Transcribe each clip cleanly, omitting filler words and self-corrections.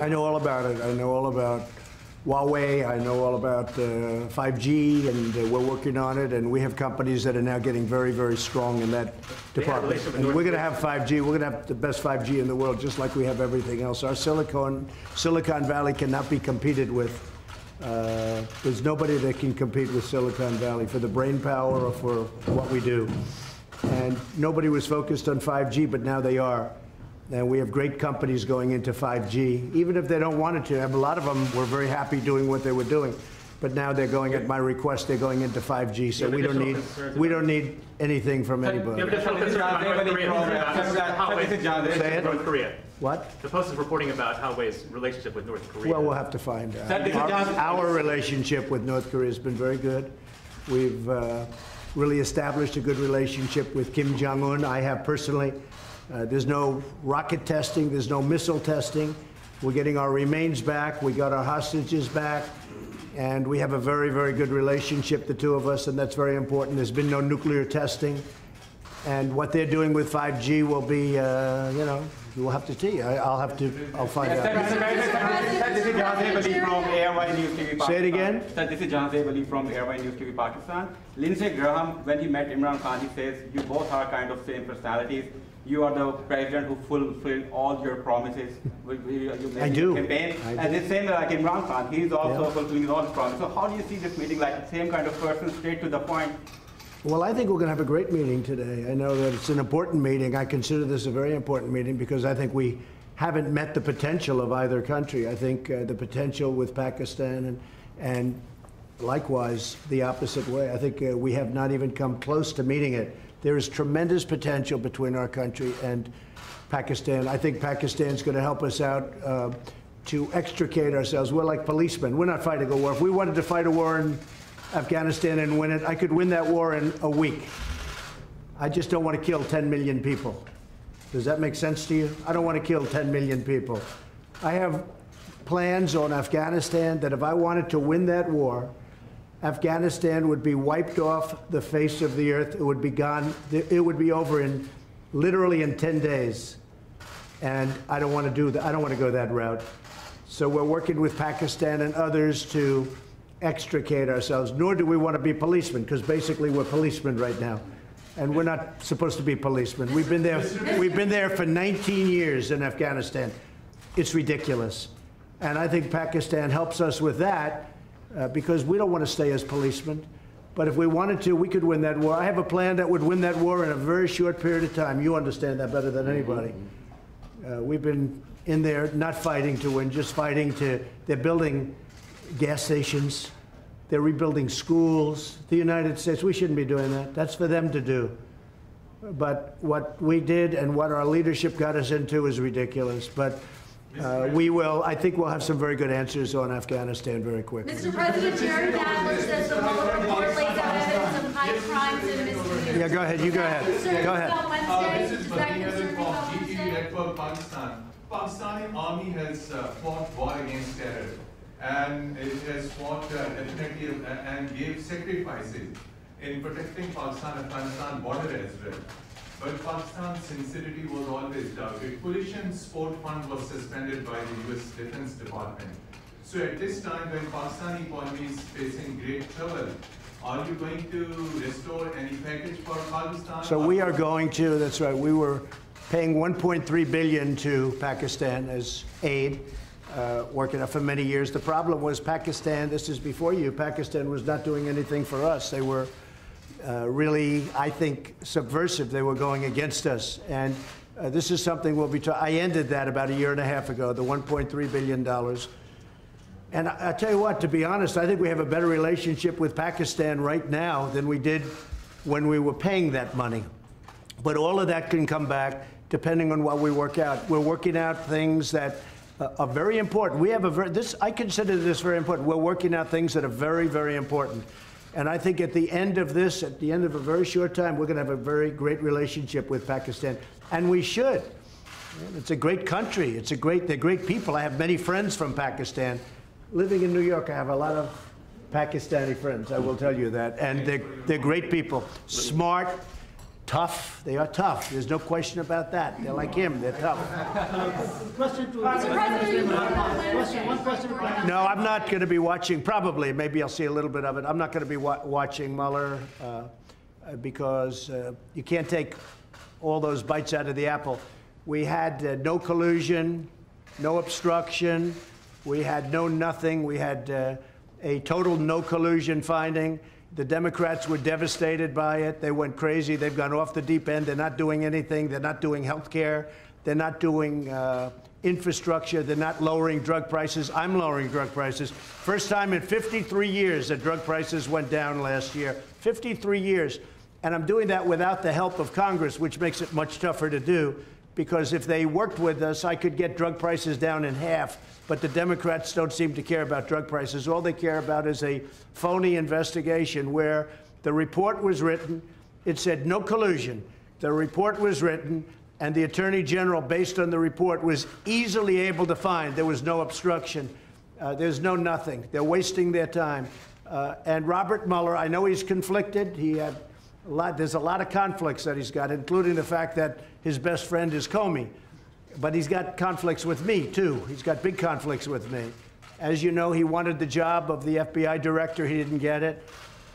I know all about it. I know all about Huawei. I know all about 5G, and we're working on it. And we have companies that are now getting very, very strong in that department. And we're going to have 5G. We're going to have the best 5G in the world, just like we have everything else. Our Silicon Valley cannot be competed with. There's nobody that can compete with Silicon Valley for the brain power or for what we do. And nobody was focused on 5G, but now they are. And we have great companies going into 5G, even if they don't want it to. A lot of them were very happy doing what they were doing, but now they're going, at my request, they're going into 5G. So we don't need anything from anybody. What? The Post is reporting about Huawei's relationship with North Korea. Well, we'll have to find out. Our relationship with North Korea has been very good. We've really established a good relationship with Kim Jong Un. I have personally. There's no rocket testing. There's no missile testing. We're getting our remains back. We got our hostages back. And we have a very, very good relationship, the two of us, and that's very important. There's been no nuclear testing. And what they're doing with 5G will be, you know, we'll have to see. I'll find out. Sir, this is Jahan Zewali from ARY News TV Pakistan. Say it again. Sir, this is Jahan Zewali from ARY News TV Pakistan. Lindsey Graham, when he met Imran Khan, he says, you both are kind of same personalities. You are the president who fulfilled all your promises. I do. Campaign. And it's same like Imran Khan. He's also fulfilling all his promises. So how do you see this meeting, like the same kind of person, straight to the point? Well, I think we're going to have a great meeting today. I know that it's an important meeting. I consider this a very important meeting because I think we haven't met the potential of either country. I think the potential with Pakistan and likewise the opposite way. I think we have not even come close to meeting it. There is tremendous potential between our country and Pakistan. I think Pakistan's going to help us out to extricate ourselves. We're like policemen. We're not fighting a war. If we wanted to fight a war in Afghanistan and win it, I could win that war in a week. I just don't want to kill 10 million people. Does that make sense to you? I don't want to kill 10 million people. I have plans on Afghanistan that if I wanted to win that war, Afghanistan would be wiped off the face of the earth. It would be gone. It would be over in literally in 10 days. And I don't want to do that. I don't want to go that route. So we're working with Pakistan and others to extricate ourselves. Nor do we want to be policemen, because basically we're policemen right now. And we're not supposed to be policemen. We've been there for 19 years in Afghanistan. It's ridiculous. And I think Pakistan helps us with that. Because we don't want to stay as policemen. But if we wanted to, we could win that war. I have a plan that would win that war in a very short period of time. You understand that better than anybody. We've been in there not fighting to win, just fighting to. They're building gas stations. They're rebuilding schools. The United States, we shouldn't be doing that. That's for them to do. But what we did and what our leadership got us into is ridiculous. But we will, I think we'll have some very good answers on Afghanistan very quickly. Mr. President, Jerry Nadler says the Mueller report lays out evidence of high crimes and misdemeanors. Yeah, go ahead, you go ahead. Go ahead. This is Bahia from GTV Network Pakistan. Pakistani army has fought war against terror, and it has fought definitely and gave sacrifices in protecting Pakistan-Afghanistan border as well. But Pakistan's sincerity was always doubted. Coalition Support Fund was suspended by the US Defense Department. So at this time, when Pakistani economy is facing great trouble, are you going to restore any package for Pakistan? So we are going to, that's right, we were paying $1.3 billion to Pakistan as aid, working out for many years. The problem was Pakistan, this is before you, Pakistan was not doing anything for us. They were really, I think, subversive. They were going against us. And this is something we'll be I ended that about a year and a half ago, the $1.3 billion. And I tell you what, to be honest, I think we have a better relationship with Pakistan right now than we did when we were paying that money. But all of that can come back depending on what we work out. We're working out things that are very important. We have a I consider this very important. We're working out things that are very, very important. And I think at the end of this, at the end of a very short time, we're going to have a very great relationship with Pakistan. And we should. It's a great country. It's a great, they're great people. I have many friends from Pakistan. Living in New York, I have a lot of Pakistani friends, I will tell you that. And they're great people. Smart, Tough. They are tough. There's no question about that. They're like him. They're tough. Question. No, I'm not going to be watching. Probably, maybe I'll see a little bit of it. I'm not going to be watching Mueller because you can't take all those bites out of the apple. We had no collusion, no obstruction. We had no nothing. We had a total no collusion finding. The Democrats were devastated by it. They went crazy. They've gone off the deep end. They're not doing anything. They're not doing health care. They're not doing infrastructure. They're not lowering drug prices. I'm lowering drug prices. First time in 53 years that drug prices went down last year. 53 years. And I'm doing that without the help of Congress, which makes it much tougher to do, because if they worked with us, I could get drug prices down in half. But the Democrats don't seem to care about drug prices. All they care about is a phony investigation where the report was written. It said no collusion. The report was written, and the Attorney General, based on the report, was easily able to find there was no obstruction. There's no nothing. They're wasting their time. And Robert Mueller, I know he's conflicted. He had a lot, there's a lot of conflicts that he's got, including the fact that his best friend is Comey. But he's got conflicts with me, too. He's got big conflicts with me. As you know, he wanted the job of the FBI director. He didn't get it.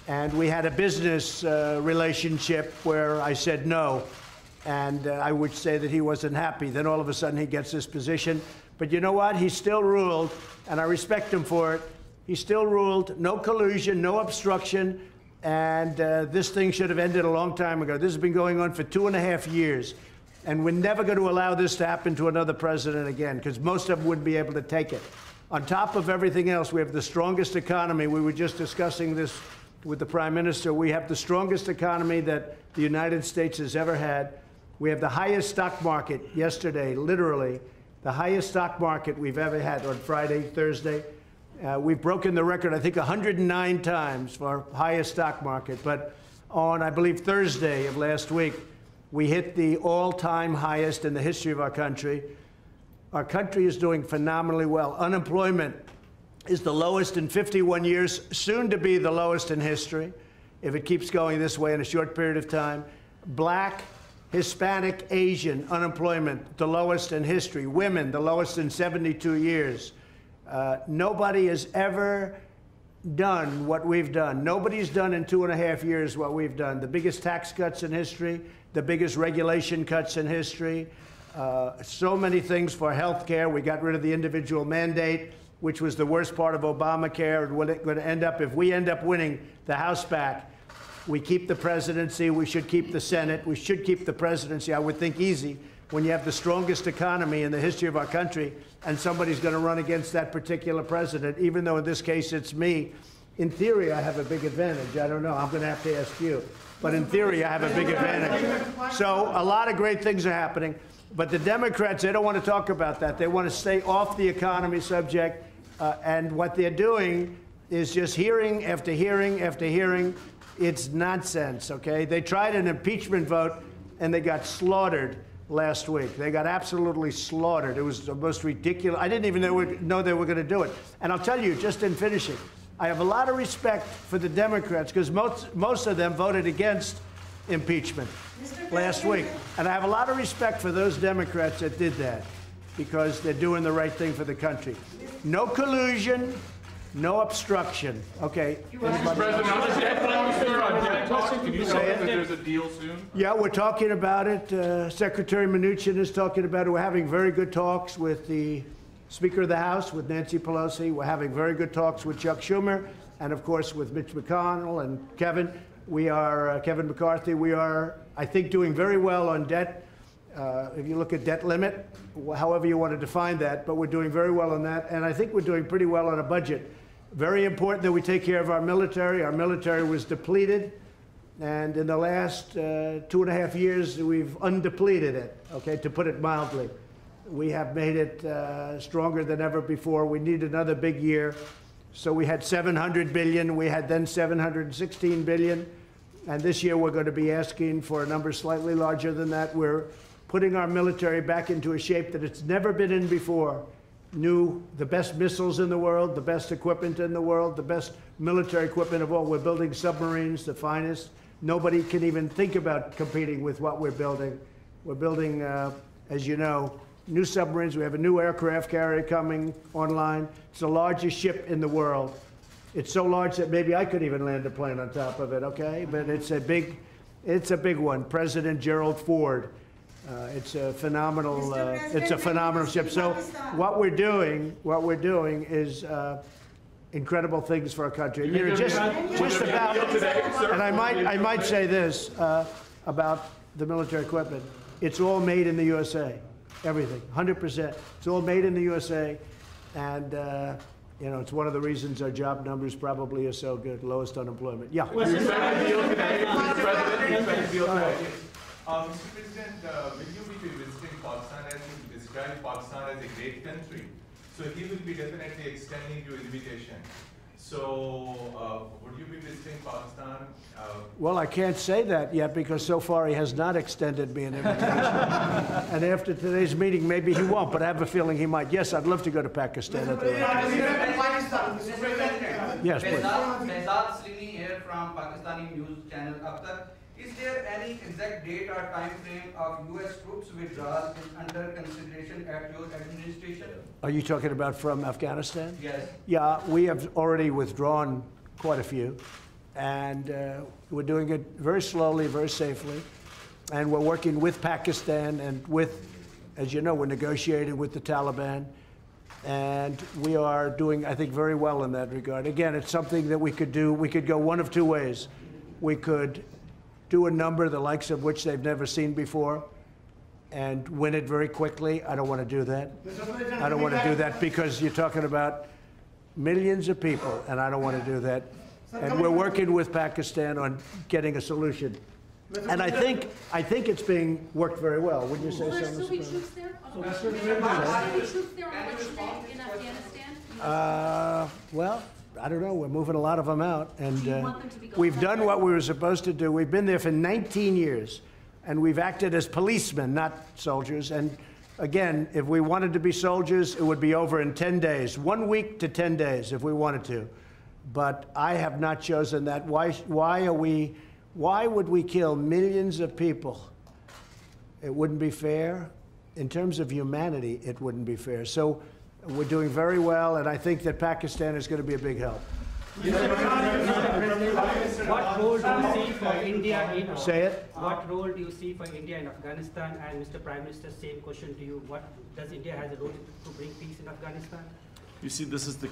And we had a business relationship where I said no. And I would say that he wasn't happy. Then all of a sudden, he gets this position. But you know what? He still ruled, and I respect him for it. He still ruled no collusion, no obstruction. And this thing should have ended a long time ago. This has been going on for 2.5 years. And we're never going to allow this to happen to another president again, because most of them wouldn't be able to take it. On top of everything else, we have the strongest economy. We were just discussing this with the prime minister. We have the strongest economy that the United States has ever had. We have the highest stock market yesterday, literally, the highest stock market we've ever had on Friday, Thursday. We've broken the record, I think, 109 times for our highest stock market. But on, I believe, Thursday of last week, we hit the all-time highest in the history of our country. Our country is doing phenomenally well. Unemployment is the lowest in 51 years, soon to be the lowest in history, if it keeps going this way in a short period of time. Black, Hispanic, Asian unemployment, the lowest in history. Women, the lowest in 72 years. Nobody has ever done what we've done. Nobody's done in 2.5 years what we've done. The biggest tax cuts in history, the biggest regulation cuts in history, so many things for health care. We got rid of the individual mandate, which was the worst part of Obamacare. And what it's going to end up, if we end up winning the House back, we keep the presidency, we should keep the Senate, we should keep the presidency, I would think easy, when you have the strongest economy in the history of our country, and somebody's going to run against that particular president, even though in this case it's me. In theory, I have a big advantage. I don't know. I'm going to have to ask you. But in theory, I have a big advantage. So a lot of great things are happening. But the Democrats, they don't want to talk about that. They want to stay off the economy subject. And what they're doing is just hearing after hearing after hearing. It's nonsense, okay? They tried an impeachment vote, and they got slaughtered last week. They got absolutely slaughtered. It was the most ridiculous. I didn't even know they were going to do it. And I'll tell you, just in finishing, I have a lot of respect for the Democrats, because most of them voted against impeachment last week. And I have a lot of respect for those Democrats that did that, because they're doing the right thing for the country. No collusion, no obstruction. Okay. Mr. President, can you say that there's a deal soon? Yeah, we're talking about it. Secretary Mnuchin is talking about it. We're having very good talks with the Speaker of the House, with Nancy Pelosi. We're having very good talks with Chuck Schumer, and of course with Mitch McConnell and Kevin. We are Kevin McCarthy. We are, I think, doing very well on debt. If you look at debt limit, however you want to define that, but we're doing very well on that, and I think we're doing pretty well on a budget. Very important that we take care of our military. Our military was depleted, and in the last 2.5 years, we've undepleted it. Okay, to put it mildly. We have made it stronger than ever before. We need another big year. So we had $700 billion. We had then $716 billion. And this year, we're going to be asking for a number slightly larger than that. We're putting our military back into a shape that it's never been in before. The best missiles in the world, the best equipment in the world, the best military equipment of all. We're building submarines, the finest. nobody can even think about competing with what we're building. We're building, as you know, new submarines. We have a new aircraft carrier coming online. It's the largest ship in the world. It's so large that maybe I could even land a plane on top of it, okay? But it's a big one. President Gerald Ford. It's a phenomenal ship. So what we're doing is incredible things for our country. You know, just about. And I might say this about the military equipment. It's all made in the USA. Everything, 100%. It's all made in the USA, and you know, it's one of the reasons our job numbers probably are so good, lowest unemployment. Yeah. Mr. President, will you be visiting Pakistan? I think describe Pakistan as a great country. So he will be definitely extending your invitation. So would you be visiting Pakistan? Well, I can't say that yet because so far he has not extended me an invitation. And after today's meeting, maybe he won't, but I have a feeling he might. Yes, I'd love to go to Pakistan. Yes, please. Here from Pakistani news channel Akhtar. Is there any exact date or time frame of U.S. troops withdrawal is under consideration at your administration? Are you talking about from Afghanistan? Yes. Yeah, we have already withdrawn quite a few, and we're doing it very slowly, very safely, and we're working with Pakistan and with, as you know, we're negotiating with the Taliban, and we are doing, I think, very well in that regard. Again, it's something that we could do. We could go one of two ways. We could do a number the likes of which they've never seen before and win it very quickly. I don't want to do that. I don't want to do that because you're talking about millions of people, and I don't want to do that. And we're working with Pakistan on getting a solution. And I think it's being worked very well. Wouldn't you say so? Well, I don't know. We're moving a lot of them out, and we've done what we were supposed to do. We've been there for 19 years, and we've acted as policemen, not soldiers. And again, if we wanted to be soldiers, it would be over in 10 days, 1 week to 10 days if we wanted to. But I have not chosen that. Why would we kill millions of people? It wouldn't be fair. In terms of humanity, it wouldn't be fair. So we're doing very well, and I think that Pakistan is going to be a big help. What role do you see for India in Afghanistan? Say it. What role do you see for India in Afghanistan? And Mr. Prime Minister, same question to you. What does India has a role to bring peace in Afghanistan? You see, this is the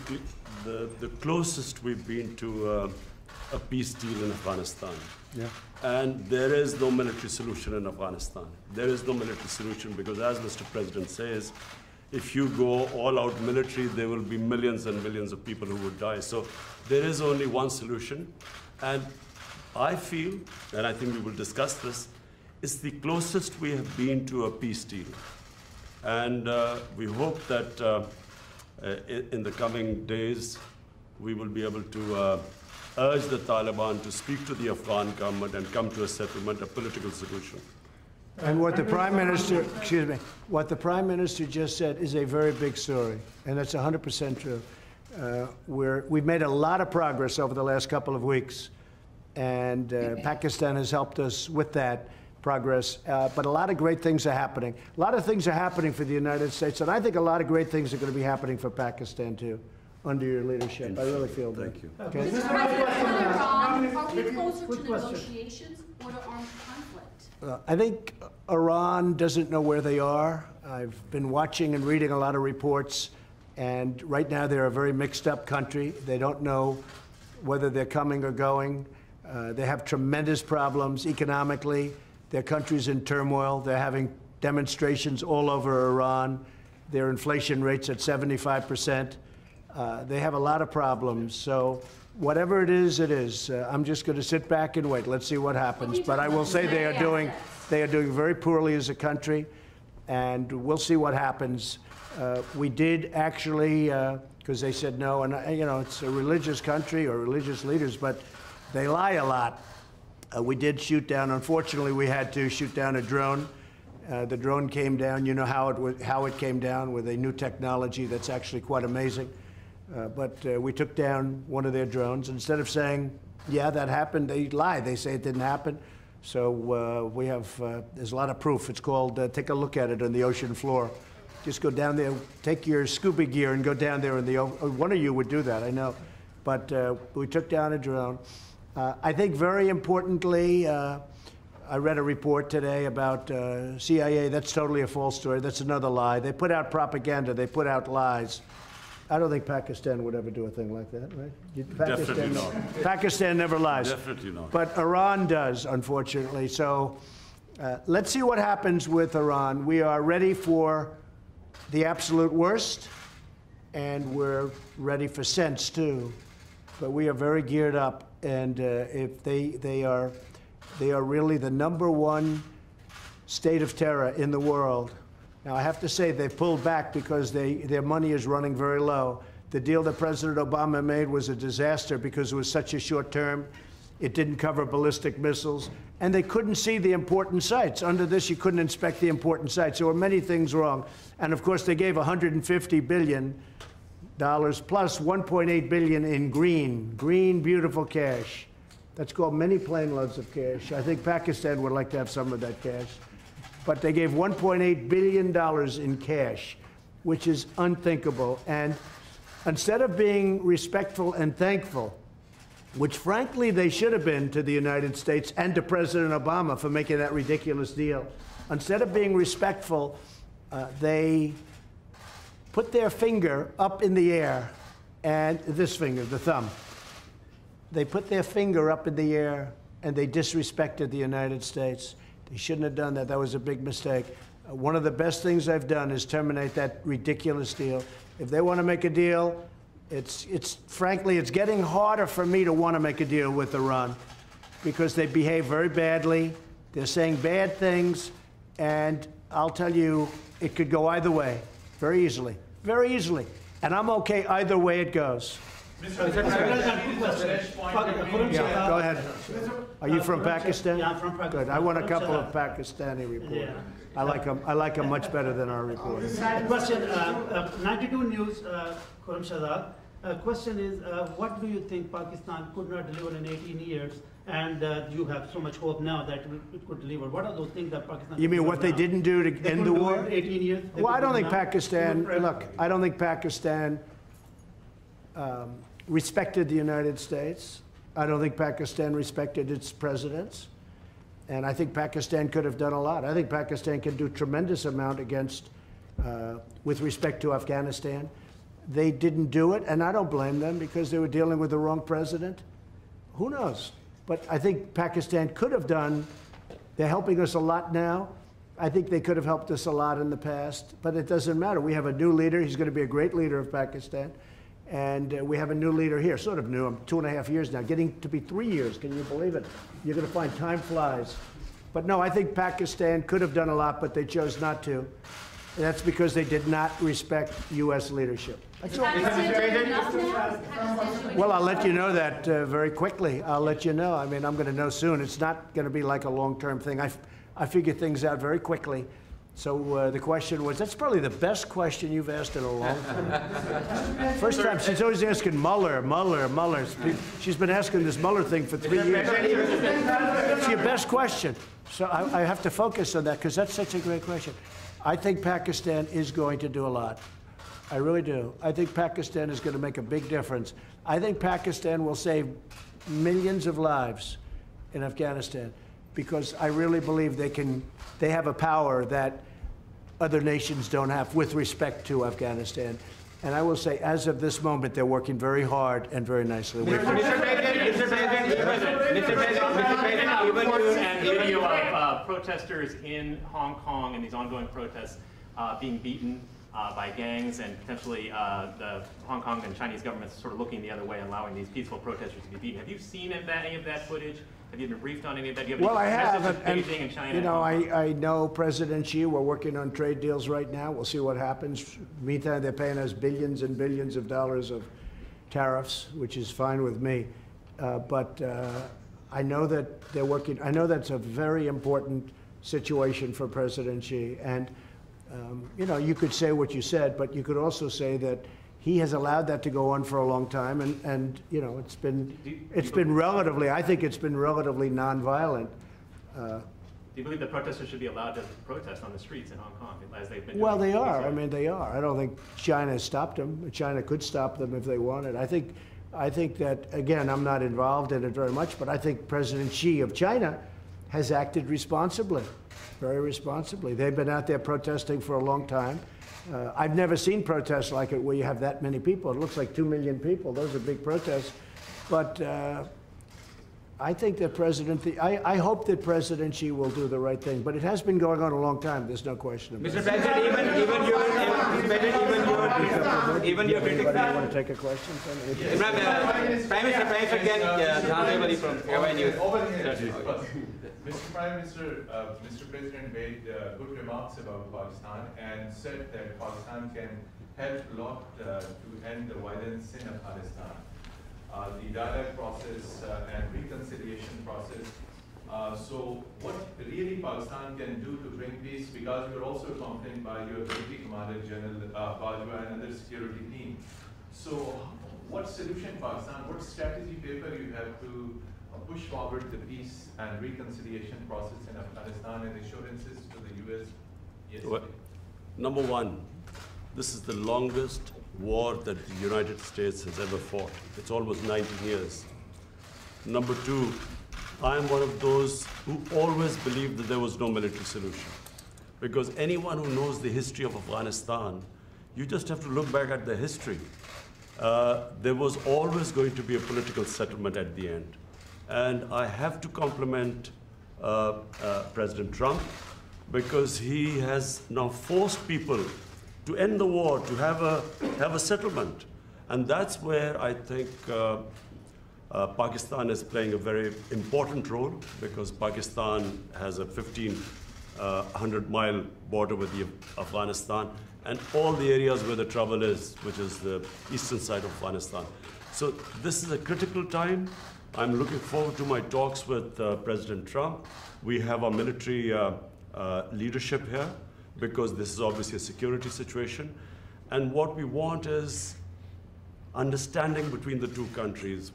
closest we've been to a peace deal in Afghanistan. Yeah. And there is no military solution in Afghanistan. There is no military solution because, as Mr. President says, if you go all-out military, there will be millions and millions of people who would die. So there is only one solution. And I feel, and I think we will discuss this, it's the closest we have been to a peace deal. And we hope that in the coming days, we will be able to urge the Taliban to speak to the Afghan government and come to a settlement, a political solution. And what the Prime Minister, excuse me, what the Prime Minister just said is a very big story, and that's 100% true. We've made a lot of progress over the last couple of weeks, and Pakistan has helped us with that progress. But a lot of great things are happening. A lot of things are happening for the United States, and I think a lot of great things are going to be happening for Pakistan, too, under your leadership. I really feel that. Thank you. Okay. Are we closer to negotiations or to armed conflict? I think Iran doesn't know where they are. I've been watching and reading a lot of reports, and right now they're a very mixed-up country. They don't know whether they're coming or going. They have tremendous problems economically. Their country's in turmoil. They're having demonstrations all over Iran. Their inflation rate's at 75%. They have a lot of problems. So whatever it is. I'm just going to sit back and wait. Let's see what happens. But I will say they are doing very poorly as a country, and we'll see what happens. We did actually, because they said no, and you know, it's a religious country or religious leaders, but they lie a lot. We did shoot down. Unfortunately, we had to shoot down a drone. The drone came down. You know how it came down with a new technology that's actually quite amazing. But we took down one of their drones. Instead of saying yeah, that happened. They lie. They say it didn't happen. So we have, there's a lot of proof. It's called, take a look at it on the ocean floor. Just go down there, take your scuba gear and go down there in the ocean. One of you would do that, I know. But we took down a drone. I think very importantly, I read a report today about CIA. That's totally a false story. That's another lie. They put out propaganda. They put out lies. I don't think Pakistan would ever do a thing like that, right? Definitely not. Pakistan never lies. Definitely not. But Iran does, unfortunately. So let's see what happens with Iran. We are ready for the absolute worst, and we're ready for sense, too. But we are very geared up, and if they are really the #1 state of terror in the world. Now, I have to say they pulled back because their money is running very low. The deal that President Obama made was a disaster because it was such a short term. It didn't cover ballistic missiles. And they couldn't see the important sites. Under this, you couldn't inspect the important sites. There were many things wrong. And, of course, they gave $150 billion plus $1.8 billion in green, beautiful cash. That's called many plane loads of cash. I think Pakistan would like to have some of that cash. But they gave $1.8 billion in cash, which is unthinkable. And instead of being respectful and thankful, which frankly they should have been to the United States and to President Obama for making that ridiculous deal, instead of being respectful, they put their finger up in the air, and this finger, the thumb. They put their finger up in the air, and they disrespected the United States. They shouldn't have done that. That was a big mistake. One of the best things I've done is terminate that ridiculous deal. If they want to make a deal, it's frankly getting harder for me to want to make a deal with Iran because they behave very badly. They're saying bad things, and I'll tell you, it could go either way very easily, very easily. And I'm okay either way it goes. Yeah, go ahead. Are you from Pakistan? Yeah, I'm from Pakistan. Good. I want a couple of Pakistani reporters. Yeah. I like them much better than our reporters. Question, 92 News, Khurram Shahzad. Question is, what do you think Pakistan could not deliver in 18 years, and you have so much hope now that it could deliver? What are those things that Pakistan... You mean what they didn't do to end the war? 18 years. Well, I don't think Pakistan... Look, I don't think Pakistan... respected the United States. I don't think Pakistan respected its presidents. And I think Pakistan could have done a lot. I think Pakistan can do a tremendous amount against, with respect to Afghanistan. They didn't do it, and I don't blame them because they were dealing with the wrong president. Who knows? But I think Pakistan could have done, they're helping us a lot now. I think they could have helped us a lot in the past, but it doesn't matter. We have a new leader. He's going to be a great leader of Pakistan. And we have a new leader here, sort of new. I'm 2.5 years now, getting to be 3 years. Can you believe it? You're going to find time flies. But no, I think Pakistan could have done a lot, but they chose not to. And that's because they did not respect U.S. leadership. That's all. Well, I'll let you know that very quickly. I'll let you know. I mean, I'm going to know soon. It's not going to be like a long-term thing. I figure things out very quickly. So the question was, that's probably the best question you've asked in a long time. First time, she's always asking Mueller. She's been asking this Mueller thing for 3 years. It's your best question. So I have to focus on that because that's such a great question. I think Pakistan is going to do a lot. I really do. I think Pakistan is going to make a big difference. I think Pakistan will save millions of lives in Afghanistan. Because I really believe they have a power that other nations don't have with respect to Afghanistan. And I will say, as of this moment, they're working very hard and very nicely. Mr. President, even you and video of protesters in Hong Kong and these ongoing protests being beaten by gangs and potentially the Hong Kong and Chinese governments sort of looking the other way and allowing these peaceful protesters to be beaten. Have you seen any of that footage? Have you been briefed on any of that? Do you have any message of Beijing and China? You know, I know President Xi. We're working on trade deals right now. We'll see what happens. Meantime, they're paying us billions and billions of dollars of tariffs, which is fine with me. But I know that they're working. I know that's a very important situation for President Xi. And, you know, you could say what you said, but you could also say that He has allowed that to go on for a long time, and you know, I think it's been relatively nonviolent. Do you believe that protesters should be allowed to protest on the streets in Hong Kong as they've been? Well, they are. I mean, they are. I don't think China stopped them. China could stop them if they wanted. I think that, again, I'm not involved in it very much, but I think President Xi of China has acted responsibly, very responsibly. They've been out there protesting for a long time. I've never seen protests like it where you have that many people. It looks like 2 million people. Those are big protests, but. I think that I hope that President Xi will do the right thing, but it has been going on a long time. There's no question about it. Mr. President, even your critics want to take a question from me? Yes. Prime Minister, again, Jahan Zewali from ARY News. Mr. Prime Minister, Mr. President made good remarks about Pakistan and said that Pakistan can help a lot to end the violence in Afghanistan. The dialogue process and reconciliation process. So what really Pakistan can do to bring peace, because you're also accompanied by your military commander, General Bajwa, and other security team. So what solution Pakistan, what strategy paper you have to push forward the peace and reconciliation process in Afghanistan and assurances to the US yesterday? Well, number one, this is the longest war that the United States has ever fought. It's almost 90 years. Number two, I am one of those who always believed that there was no military solution. Because anyone who knows the history of Afghanistan, you just have to look back at the history. There was always going to be a political settlement at the end. And I have to compliment President Trump, because he has now forced people to end the war, to have a settlement. And that's where I think Pakistan is playing a very important role, because Pakistan has a 1,500-mile border with Afghanistan and all the areas where the trouble is, which is the eastern side of Afghanistan. So this is a critical time. I'm looking forward to my talks with President Trump. We have our military leadership here, because this is obviously a security situation. And what we want is understanding between the two countries.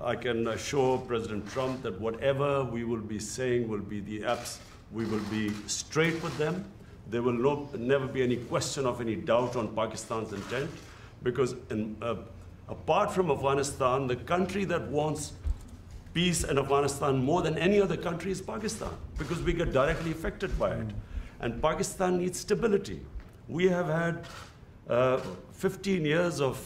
I can assure President Trump that whatever we will be saying will be the apps. We will be straight with them. There will never be any question of any doubt on Pakistan's intent, because apart from Afghanistan, the country that wants peace in Afghanistan more than any other country is Pakistan, because we get directly affected by it. And Pakistan needs stability. We have had 15 years of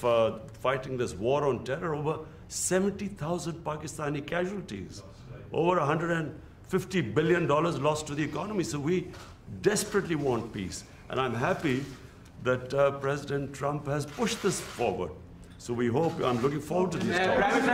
fighting this war on terror, over 70,000 Pakistani casualties, over $150 billion lost to the economy. So we desperately want peace. And I'm happy that President Trump has pushed this forward. So we hope, I'm looking forward to these talks. Prime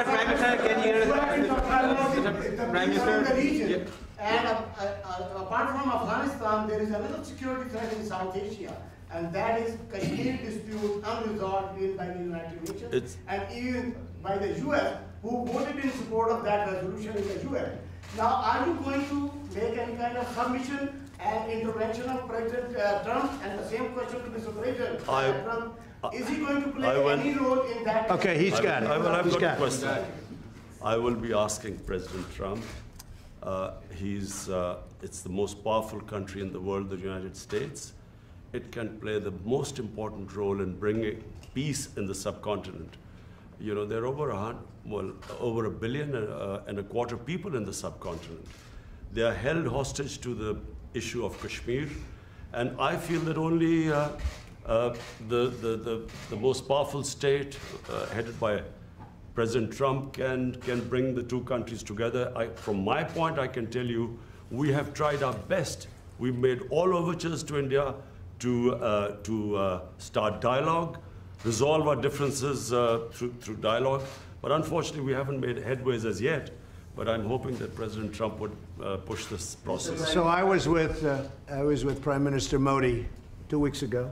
Minister, and apart from Afghanistan, there is another security threat in South Asia, and that is Kashmir dispute unresolved by the United Nations and even by the US, who voted in support of that resolution in the UN. Now, are you going to make any kind of submission and intervention of President Trump? And the same question to Mr. President Trump. Is he going to play any role in that? Okay, he's got it. I've got a question. I will be asking President Trump. It's the most powerful country in the world, the United States. It can play the most important role in bringing peace in the subcontinent. You know, there are over 1 billion and a quarter people in the subcontinent. They are held hostage to the issue of Kashmir, and I feel that only the most powerful state, headed by President Trump, can bring the two countries together. From my point, I can tell you, we have tried our best. We've made all overtures to India to start dialogue, resolve our differences through dialogue. But unfortunately, we haven't made headways as yet. But I'm hoping that President Trump would push this process. So I was with Prime Minister Modi 2 weeks ago,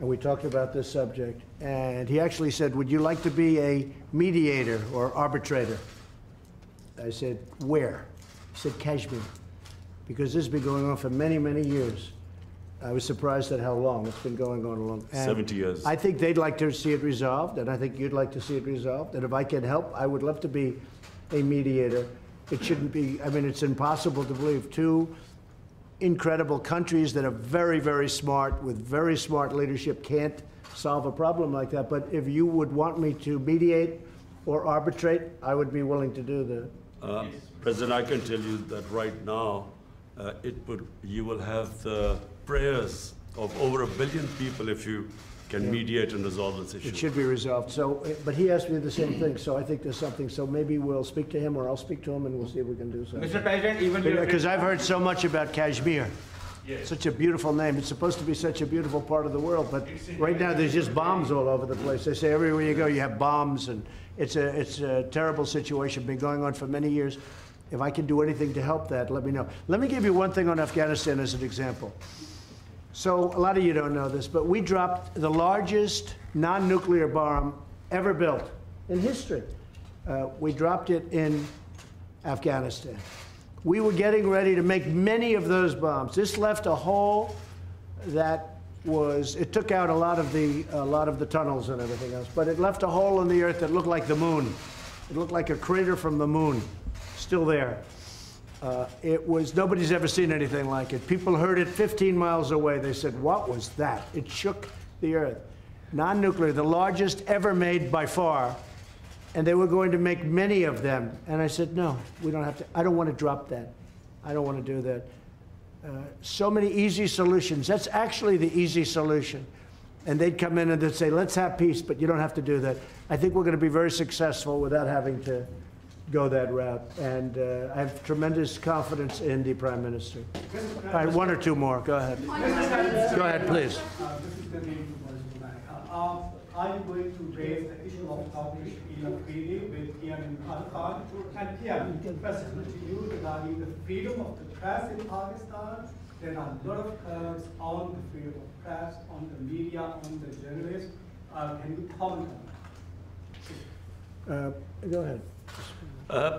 and we talked about this subject. And he actually said, would you like to be a mediator or arbitrator? I said, where? He said, Kashmir, because this has been going on for many, many years. I was surprised at how long. It's been going on a long time. 70 years. I think they'd like to see it resolved, and I think you'd like to see it resolved. And if I can help, I would love to be a mediator. It shouldn't be, I mean, it's impossible to believe two incredible countries that are very, very smart, with very smart leadership, can't solve a problem like that. But if you would want me to mediate or arbitrate, I would be willing to do that. President, I can tell you that right now, you will have the prayers of over 1 billion people if you can mediate and resolve this issue. It should be resolved. So, but he asked me the same thing, so I think there's something. So maybe we'll speak to him, or I'll speak to him, and we'll see if we can do something. Mr. President, even because I've heard so much about Kashmir. Yes. Such a beautiful name. It's supposed to be such a beautiful part of the world, but right now there's just bombs all over the place. They say everywhere you go you have bombs, and it's a terrible situation, been going on for many years. If I can do anything to help that, let me know. Let me give you one thing on Afghanistan as an example. So a lot of you don't know this, but we dropped the largest non-nuclear bomb ever built in history. We dropped it in Afghanistan. We were getting ready to make many of those bombs. This left a hole that was, it took out a lot of the tunnels and everything else, but it left a hole in the earth that looked like the moon. It looked like a crater from the moon, still there. It was, nobody's ever seen anything like it. People heard it 15 miles away. They said, what was that? It shook the earth. Non-nuclear, the largest ever made by far. And they were going to make many of them. And I said, no, we don't have to. I don't want to drop that. I don't want to do that. So many easy solutions. That's actually the easy solution. And they'd come in and they'd say, let's have peace, but you don't have to do that. I think we're going to be very successful without having to go that route. And I have tremendous confidence in the Prime Minister. All right, one or two more. Go ahead. Go ahead, please. Are you going to raise the issue of Southeast freely with Imran Khan? And Kim, question to you regarding the freedom of the press in Pakistan. There are a lot of curbs on the freedom of press, on the media, on the journalists. Can you comment on that? Go ahead.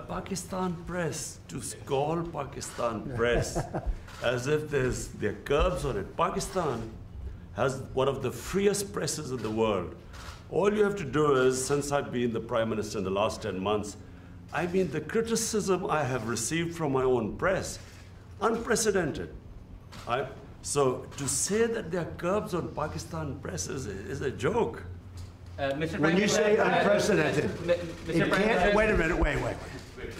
Pakistan press, to call Pakistan press as if there are curbs on it. Pakistan has one of the freest presses in the world. All you have to do is, since I've been the Prime Minister in the last 10 months, I mean, the criticism I have received from my own press, unprecedented. So to say that there are curbs on Pakistan press is a joke. When you say unprecedented, it can't, wait a minute, wait.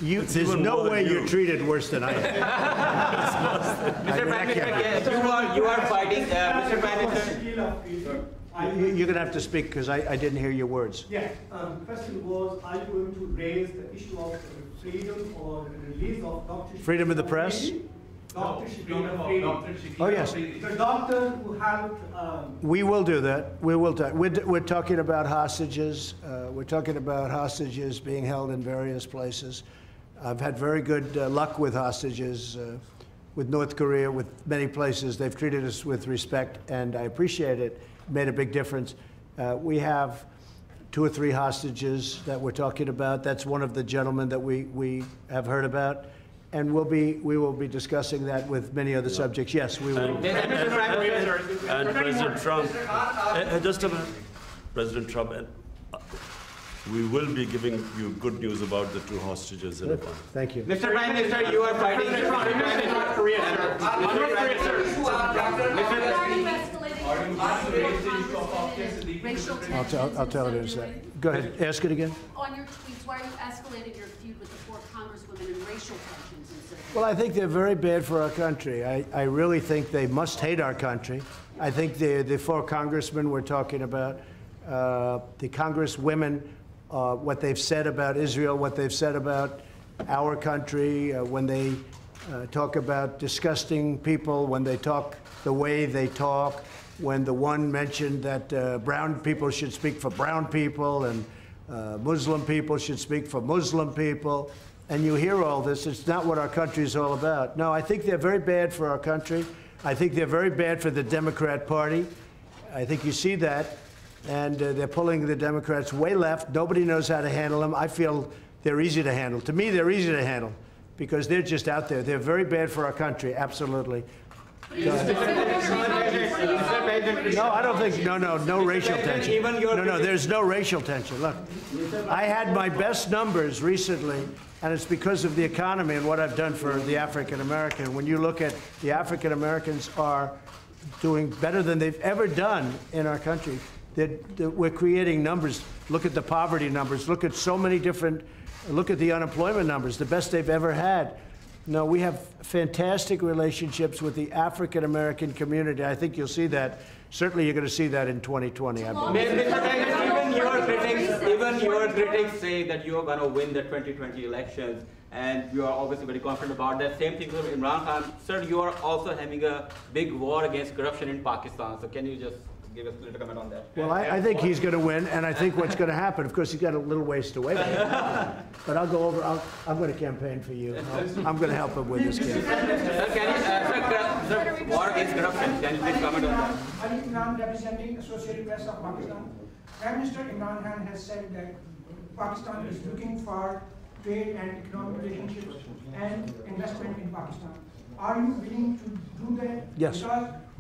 There's no way you're treated worse than I am. Mr. Prime Minister, you are fighting, Mr. Prime Minister. You're going to have to speak because I didn't hear your words. Yeah, the question was, are you going to raise the issue of freedom or the release of doctors? Freedom of the press? Oh, yes. The doctor who helped. We will do that. We will talk. We're talking about hostages. We're talking about hostages being held in various places. I've had very good luck with hostages, with North Korea, with many places. They've treated us with respect, and I appreciate it. It made a big difference. We have 2 or 3 hostages that we're talking about. That's one of the gentlemen that we have heard about. And we will be discussing that with many other subjects. Yes, we will. And President Trump, just a minute, President Trump, and we will be giving you good news about the 2 hostages in a month. Thank you. Mr. Prime Minister, you are fighting North Korea, sir. I'll tell it in a second. Go ahead. Ask it again. On your tweets, why are you escalating your feud with the 4 congresswomen and racial tensions? Well, I think they're very bad for our country. I really think they must hate our country. I think the 4 congressmen we're talking about, the congresswomen, what they've said about Israel, what they've said about our country, when they talk about disgusting people, when they talk the way they talk, when the one mentioned that brown people should speak for brown people and Muslim people should speak for Muslim people, and you hear all this, it's not what our country is all about. No, I think they're very bad for our country. I think they're very bad for the Democrat Party. I think you see that, and they're pulling the Democrats way left. Nobody knows how to handle them. I feel they're easy to handle. To me, they're easy to handle because they're just out there. They're very bad for our country, absolutely. No, I don't think, no racial tension. No, there's no racial tension. Look, I had my best numbers recently, and it's because of the economy and what I've done for the African-American. When you look at the African-Americans are doing better than they've ever done in our country. We're creating numbers. Look at the poverty numbers. Look at so many different, look at the unemployment numbers, the best they've ever had. No, we have fantastic relationships with the African-American community. I think you'll see that. Certainly you're going to see that in 2020, I believe. Mr. President, even your critics say that you're going to win the 2020 elections, and you are obviously very confident about that. Same thing with Imran Khan. Sir, you are also having a big war against corruption in Pakistan. So can you just give us a little comment on that? Well, I think he's going to win, and I think what's going to happen, of course, he's got a little ways to wait. But I'll go over. I'm going to campaign for you. I'm going to help him with this game. Sir, sir, war against corruption. Can you please comment on that? I'm Imran, representing Associated Press of Pakistan. Prime Minister Imran Khan has said that Pakistan is looking for trade and economic relationships and investment in Pakistan. Are you willing to do that? Yes.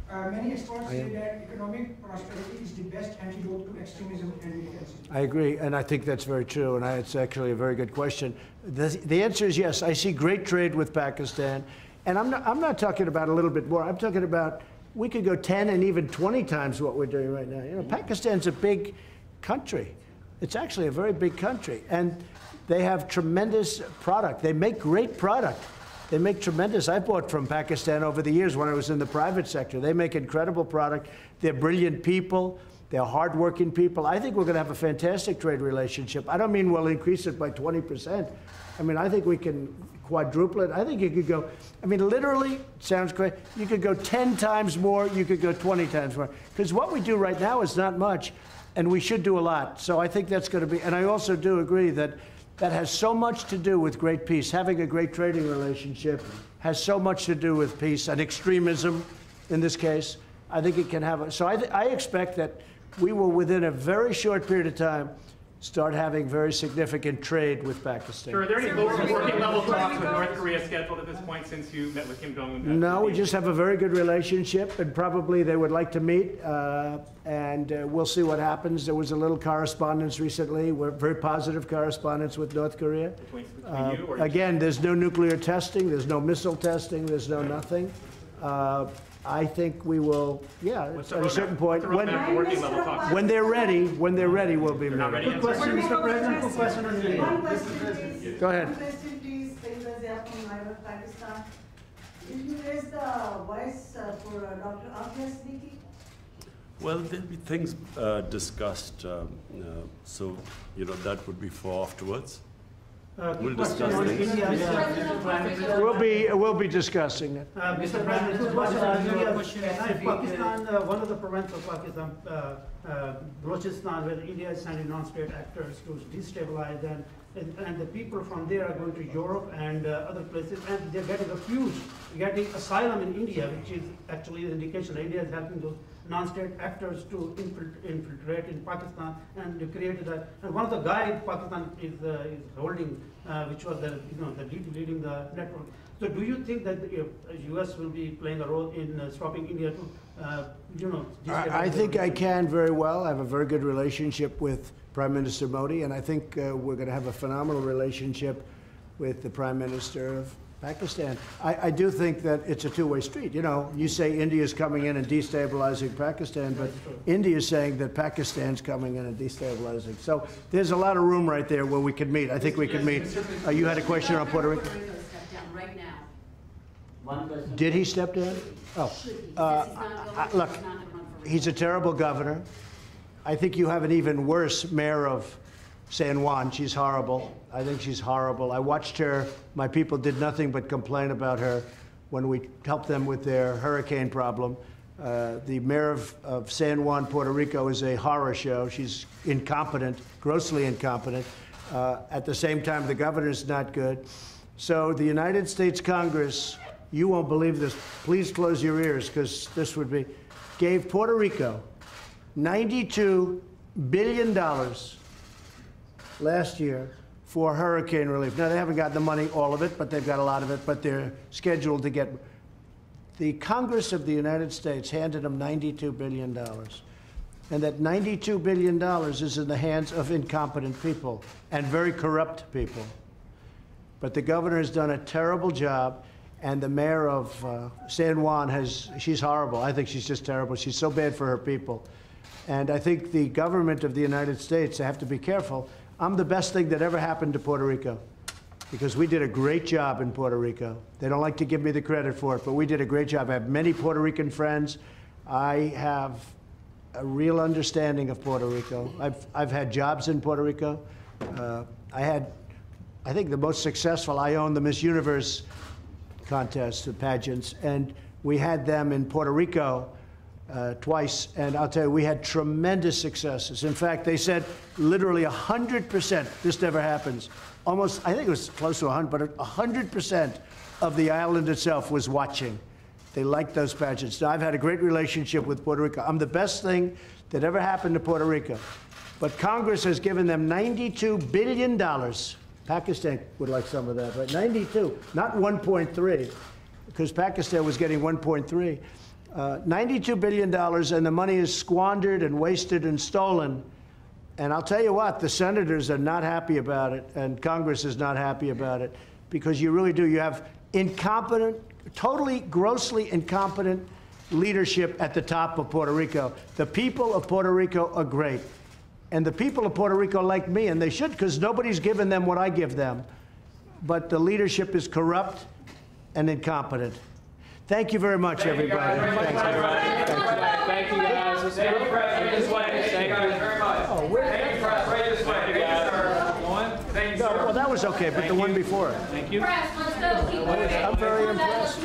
Many experts say that economic prosperity is the best antidote to extremism and violence. I agree, and I think that's very true, and it's actually a very good question. The answer is yes. I see great trade with Pakistan, and I'm not talking about a little bit more. I'm talking about we could go 10 and even 20 times what we're doing right now. You know, Pakistan's a big country. It's actually a very big country, and they have tremendous product. They make great product. They make tremendous. I bought from Pakistan over the years when I was in the private sector. They make incredible product. They're brilliant people. They're hardworking people. I think we're going to have a fantastic trade relationship. I don't mean we'll increase it by 20%. I mean, I think we can quadruple it. I think you could go, I mean, literally, it sounds crazy. You could go 10 times more. You could go 20 times more. Because what we do right now is not much, and we should do a lot. So I think that's going to be, and I also do agree that that has so much to do with great peace. Having a great trading relationship has so much to do with peace and extremism, in this case. I think it can have a, so I expect that we will, within a very short period of time, start having very significant trade with Pakistan. Sure, are there any working-level talks with North Korea scheduled at this point since you met with Kim Jong Un? No, we just have a very good relationship, and probably they would like to meet, and we'll see what happens. There was a little correspondence recently, very positive correspondence with North Korea. Between you or again, there's no nuclear testing, there's no missile testing, there's no nothing. I think we will, at a certain point, when they're ready, we'll be ready. Good question, Mr. President, for question on the meeting. Go ahead. Did you raise the voice for Dr. Afia Siddiqui? Well, there'll be things discussed, so, that would be for afterwards. We'll discuss things. We'll be discussing it. Mr. President, Pakistan, one of the provinces of Pakistan, Balochistan, where India is sending non-state actors to destabilize, and the people from there are going to Europe and other places, and they're getting refuge, getting asylum in India, which is actually an indication that India is helping those non-state actors to infiltrate in Pakistan, and you created that. And one of the guys Pakistan is holding, which was the leading the network. So do you think that the U.S. will be playing a role in stopping India to, I think I can very well. I have a very good relationship with Prime Minister Modi, and I think we're going to have a phenomenal relationship with the Prime Minister of Pakistan. I do think that it's a two-way street. You know, you say India's coming in and destabilizing Pakistan, but India's saying that Pakistan's coming in and destabilizing. So there's a lot of room right there where we could meet. I think we could meet. You had a question on Puerto Rico? Did he step down? Oh. Look, he's a terrible governor. I think you have an even worse mayor of San Juan. She's horrible. I think she's horrible. I watched her. My people did nothing but complain about her when we helped them with their hurricane problem. The mayor of San Juan, Puerto Rico, is a horror show. She's incompetent, grossly incompetent. At the same time, the governor's not good. So the United States Congress, you won't believe this. Please close your ears, because this would be, gave Puerto Rico $92 billion last year for hurricane relief. Now, they haven't gotten the money, all of it, but they've got a lot of it, but they're scheduled to get. the Congress of the United States handed him $92 billion. And that $92 billion is in the hands of incompetent people and very corrupt people. But the governor has done a terrible job, and the mayor of San Juan she's horrible. I think she's just terrible. She's so bad for her people. And I think the government of the United States, I have to be careful. I'm the best thing that ever happened to Puerto Rico, because we did a great job in Puerto Rico. They don't like to give me the credit for it, but we did a great job. I have many Puerto Rican friends. I have a real understanding of Puerto Rico. I've had jobs in Puerto Rico. I think the most successful, I owned the Miss Universe contest, the pageants, and we had them in Puerto Rico twice, and I'll tell you, we had tremendous successes. In fact, they said literally 100%, this never happens, almost, I think it was close to 100, but 100% of the island itself was watching. They liked those pageants. Now, I've had a great relationship with Puerto Rico. I'm the best thing that ever happened to Puerto Rico. But Congress has given them $92 billion. Pakistan would like some of that, right? 92, not 1.3, because Pakistan was getting 1.3. $92 billion, and the money is squandered and wasted and stolen. And I'll tell you what, the senators are not happy about it, and Congress is not happy about it, because you really do. You have incompetent, totally, grossly incompetent leadership at the top of Puerto Rico. The people of Puerto Rico are great. And the people of Puerto Rico like me, and they should, because nobody's given them what I give them. But the leadership is corrupt and incompetent. Thank you very much, everybody. Thank you, guys. Let's give a present this way. Thank you guys very much. Oh, where's the press? Right this way. Thank you, guys. Thank you, sir. Well, that was okay, but the one before. Thank you. Press, let's go. I'm very impressed.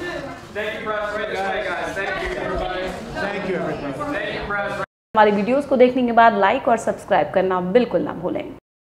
Thank you, press. Right this way, guys. Thank you, everybody. Thank you, everybody. Thank you, press. हमारी videos को देखने के बाद like और subscribe करना बिल्कुल ना भूलें।